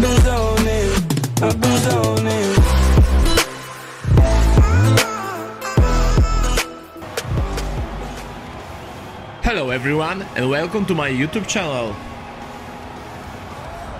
I've been zoning. Hello everyone and welcome to my YouTube channel.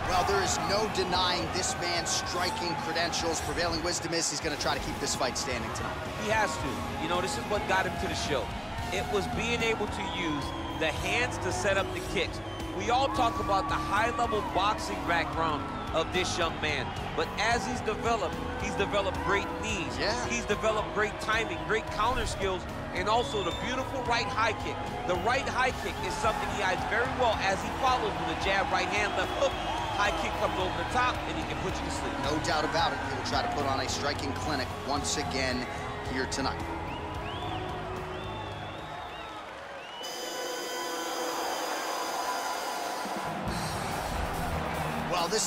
Well, there is no denying this man's striking credentials. Prevailing wisdom is he's going to try to keep this fight standing tonight. He has to. You know, this is what got him to the show. It was being able to use the hands to set up the kicks. We all talk about the high-level boxing background of this young man, but as he's developed great knees. Yeah. He's developed great timing, great counter skills, and also the beautiful right high kick. The right high kick is something he hides very well as he follows with a jab, right hand, left hook. High kick comes over the top, and he can put you to sleep. No doubt about it. He will try to put on a striking clinic once again here tonight. Well, this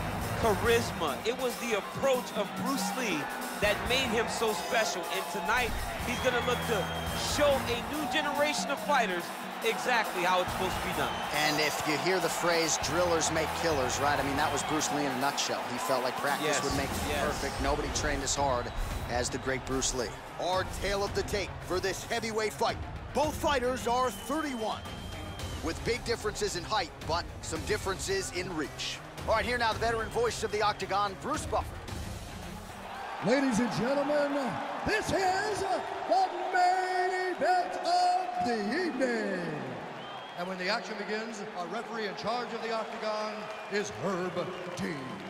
charisma. It was the approach of Bruce Lee that made him so special. And tonight, he's going to look to show a new generation of fighters exactly how it's supposed to be done. And if you hear the phrase, drillers make killers, right? I mean, that was Bruce Lee in a nutshell. He felt like practice would make him perfect. Nobody trained as hard as the great Bruce Lee. Our tale of the tape for this heavyweight fight. Both fighters are 31, with big differences in height, but some differences in reach. All right, here now, the veteran voice of the Octagon, Bruce Buffer. Ladies and gentlemen, this is the main event of the evening. And when the action begins, our referee in charge of the Octagon is Herb Dean.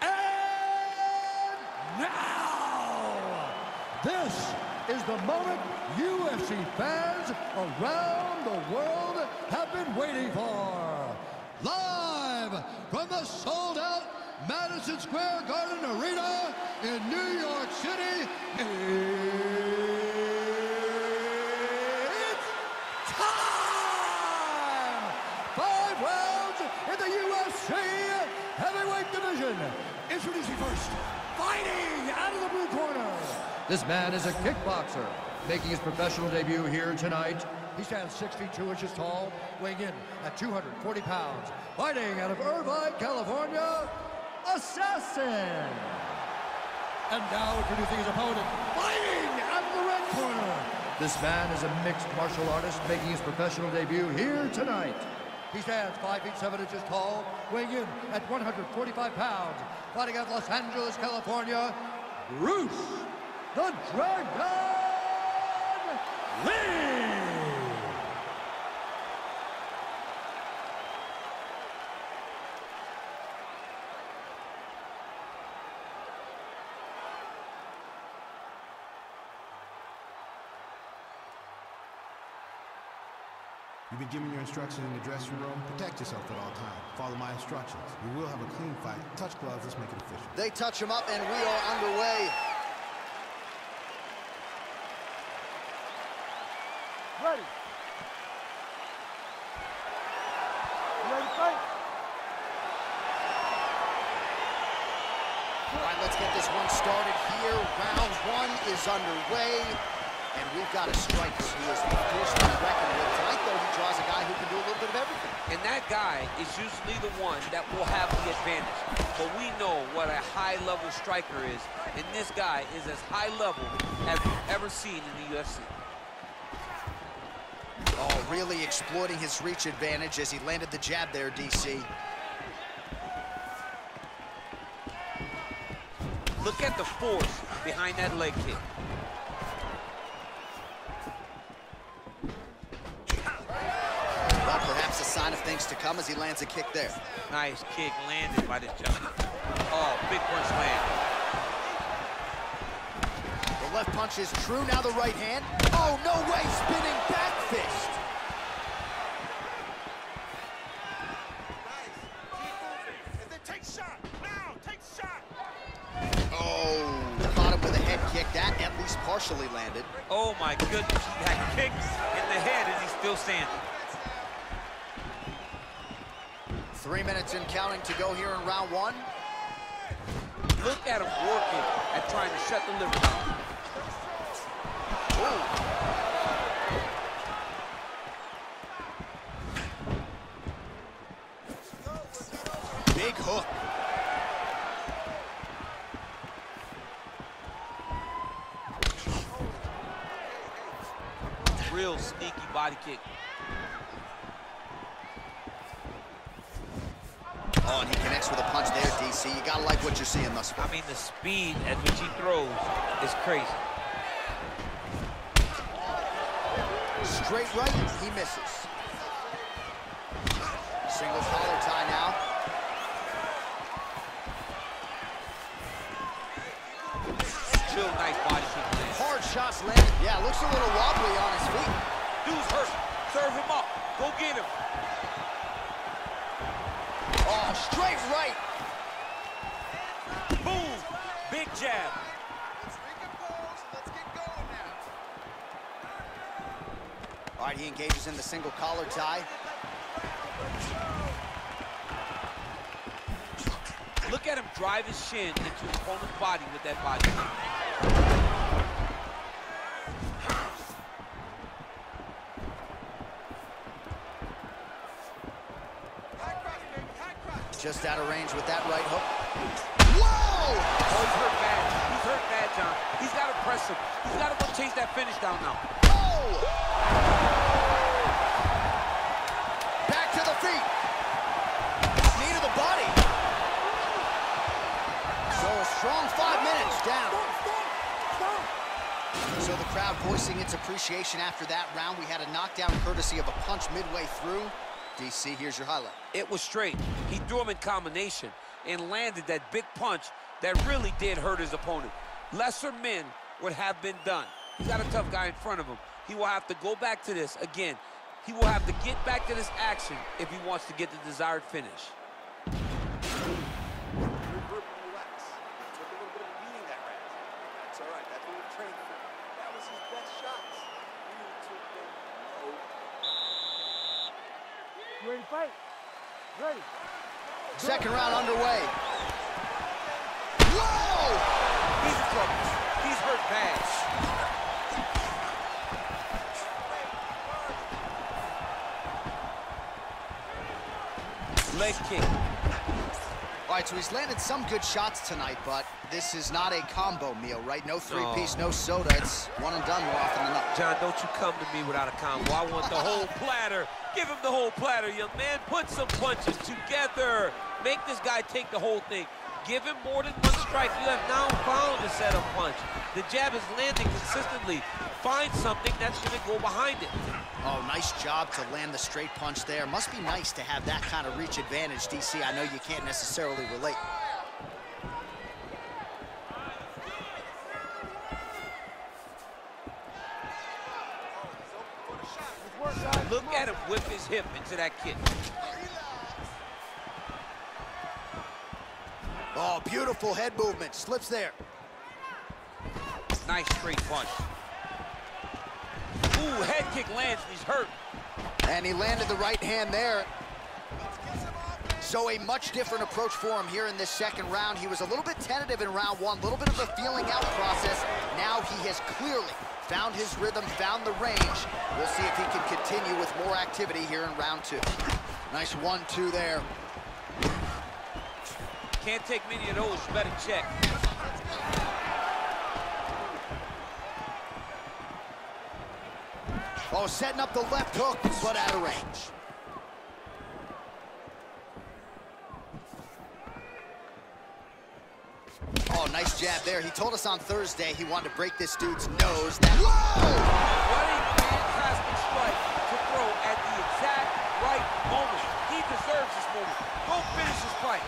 And now, this is the moment UFC fans around the world have been waiting for. Live from the sold-out Madison Square Garden Arena in New York City, it's time! 5 rounds in the UFC heavyweight division. Introducing first, fighting out of the blue corner. This man is a kickboxer, making his professional debut here tonight. He stands 6 feet 2 inches tall, weighing in at 240 pounds. Fighting out of Irvine, California, Assassin. And now introducing his opponent, fighting out of the red corner. This man is a mixed martial artist making his professional debut here tonight. He stands 5 feet 7 inches tall, weighing in at 145 pounds. Fighting out of Los Angeles, California, Bruce the Dragon Lee. You've been given your instructions in the dressing room. Protect yourself at all times. Follow my instructions. You will have a clean fight. Touch gloves. Let's make it official. They touch him up, and we are underway. Ready. You ready to fight? All right, let's get this one started here. Round 1 is underway. And we've got a striker who is the force to be reckoned with. Tonight, though, he draws a guy who can do a little bit of everything. And that guy is usually the one that will have the advantage. But we know what a high-level striker is, and this guy is as high-level as we've ever seen in the UFC. Oh, really exploiting his reach advantage as he landed the jab there, DC. Look at the force behind that leg kick. Perhaps a sign of things to come as he lands a kick there. Nice kick landed by this gentleman. Oh, big punch land. The left punch is true, now the right hand. Oh, no way, spinning back fist. Nice. And then take shot, now, take shot. Oh, caught him with a head kick. That at least partially landed. Oh my goodness, that kicks. the head and he's still standing. 3 minutes and counting to go here in round one. Look at him working at trying to shut the liver down. Ooh. Big hook. Real sneaky body kick. Oh, and he connects with a punch there, DC. You gotta like what you're seeing thus far. I mean, the speed at which he throws is crazy. Straight right, he misses. Single collar tie now. Chill, nice body kick. Hard shots landed. Yeah, looks a little wobbly on his feet. Dude's hurt. Serve him up. Go get him. Oh, straight right. Boom. Big jab. Let's get going now. All right, he engages in the single collar tie. Look at him drive his shin into his opponent's body with that body. Just out of range with that right hook. Whoa! Oh, he's hurt bad. He's hurt bad, John. He's got to press him. He's got to go chase that finish down now. Oh! Back to the feet. Knee to the body. So a strong 5 minutes down. So the crowd voicing its appreciation after that round. We had a knockdown courtesy of a punch midway through. DC, here's your highlight. It was straight. He threw him in combination and landed that big punch that really did hurt his opponent. Lesser men would have been done. He's got a tough guy in front of him. He will have to go back to this again. He will have to get back to this action if he wants to get the desired finish. Ready to fight? Ready. Second round underway. Whoa! He's in trouble. He's hurt bad. Leg kick. All right, so he's landed some good shots tonight, but this is not a combo meal, right? No three-piece, no soda. It's one and done more often than not. John, don't you come to me without a combo. I want the whole platter. Give him the whole platter, young man. Put some punches together. Make this guy take the whole thing. Give him more than one strike. You have now found a set of punch. The jab is landing consistently. Find something that's gonna go behind it. Oh, nice job to land the straight punch there. Must be nice to have that kind of reach advantage, DC. I know you can't necessarily relate. Look at him whip his hip into that kick. Oh, beautiful head movement. Slips there. Nice straight punch. Ooh, head kick lands. He's hurt. And he landed the right hand there. So a much different approach for him here in this second round. He was a little bit tentative in round one, a little bit of a feeling out process. Now he has clearly found his rhythm, found the range. We'll see if he can continue with more activity here in round two. Nice 1-2 there. Can't take many of those, you better check. Oh, setting up the left hook, but out of range. Oh, nice jab there. He told us on Thursday he wanted to break this dude's nose. That whoa! What a fantastic strike to throw at the exact right moment. He deserves this moment. Go finish this fight.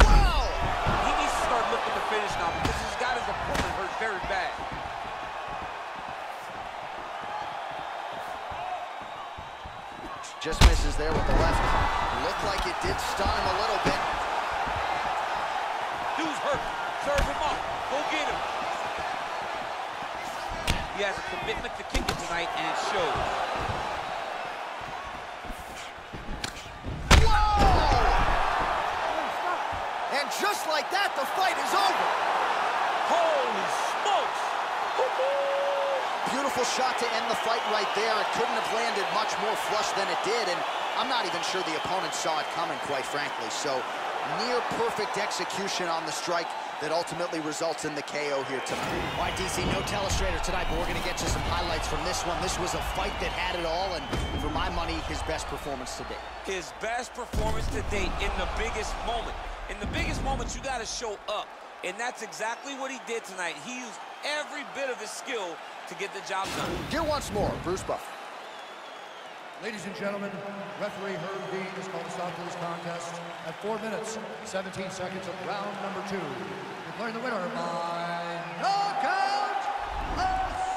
Wow! He needs to start looking to finish now because he's got his opponent hurt very bad. Just misses there with the left. Looked like it did stun him a little bit. Dude's hurt. Serve him up. Go get him. He has a commitment to kicking tonight, and it shows. Whoa! And just like that, the fight is over. Holy smokes! Beautiful shot to end the fight right there. It couldn't have landed much more flush than it did, and I'm not even sure the opponent saw it coming, quite frankly. So, near perfect execution on the strike that ultimately results in the KO here tonight. All right, DC, no telestrator tonight, but we're going to get you some highlights from this one. This was a fight that had it all, and for my money, his best performance to date. His best performance to date in the biggest moment. In the biggest moment, you got to show up, and that's exactly what he did tonight. He used every bit of his skill to get the job done. Here once more, Bruce Buffer. Ladies and gentlemen, referee Herb Dean has called a stop to this contest at 4 minutes, 17 seconds of round number 2. Declaring the winner by knockout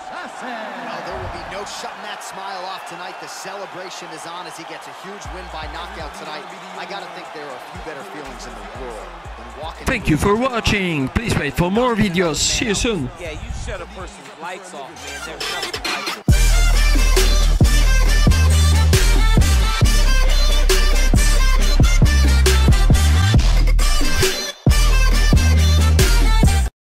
assassin. Well, there will be no shutting that smile off tonight. The celebration is on as he gets a huhuge win by knockout tonight. I gotta think there are a few better feelings in the world than walking. Thank you for watching. Please wait for more videos. See you soon. Yeah, you shut a person's lights off, man.